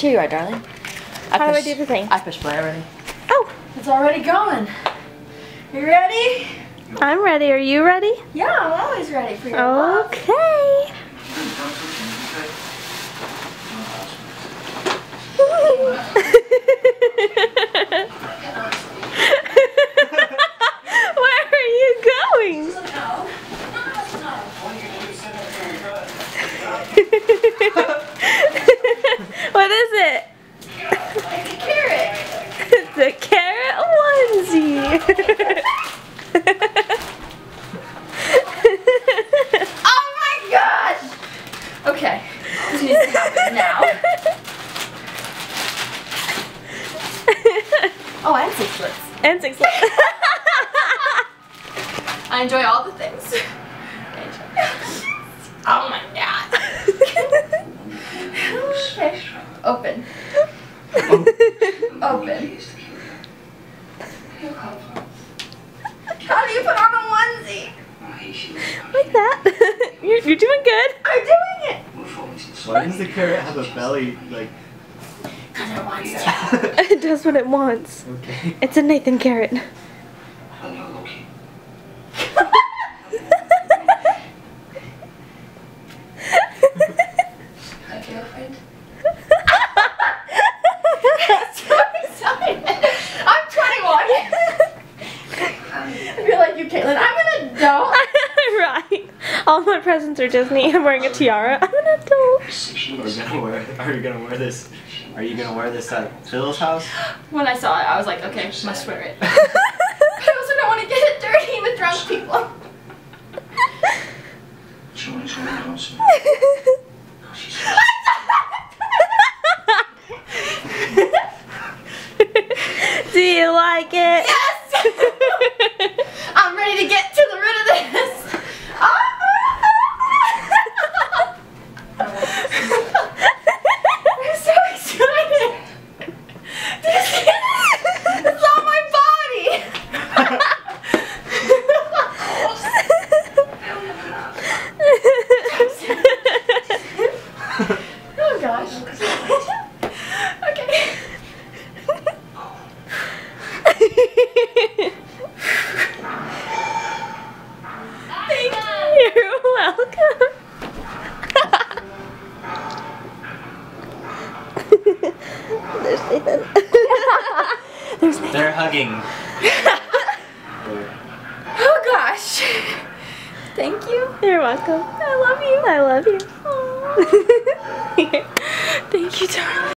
Here you are, darling. How do I do the thing? I pushed play already. Oh! It's already going. You ready? I'm ready. Are you ready? Yeah, I'm always ready for your love. Okay. Where are you going? What is it? It's a carrot. It's a carrot onesie. Oh my gosh! Okay, this needs to happen now. Oh, and sixlets. And sixlets. I enjoy all the things. Oh my god. Okay. Open. Open. How do you put on a onesie? Like that. You're doing good. I'm doing it. Why does the carrot have a belly? Like. Because it wants to. It does what it wants. Okay. It's a Nathan carrot. All my presents are Disney. I'm wearing a tiara. I'm an adult. Are you gonna wear this? Are you gonna wear this at Phil's house? When I saw it, I was like, okay, must wear it. But I also don't want to get it dirty with drunk people. Do you like it? Yes. I'm ready to get to the root of this. They're hugging. Oh gosh. Thank you. You're welcome. I love you. I love you. Thank you, darling.